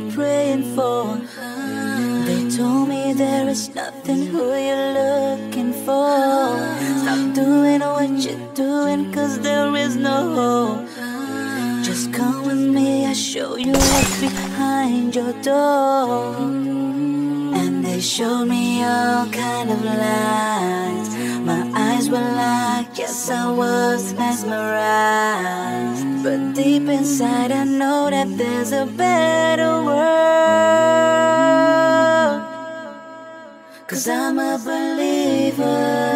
you praying for? They told me there is nothing who you're looking for. Stop doing what you're doing, cause there is no hope. Just come with me, I'll show you what's behind your door. And they showed me all kind of lies. My eyes were like, yes, I was mesmerized. But deep inside I know that there's a better world, cause I'm a believer.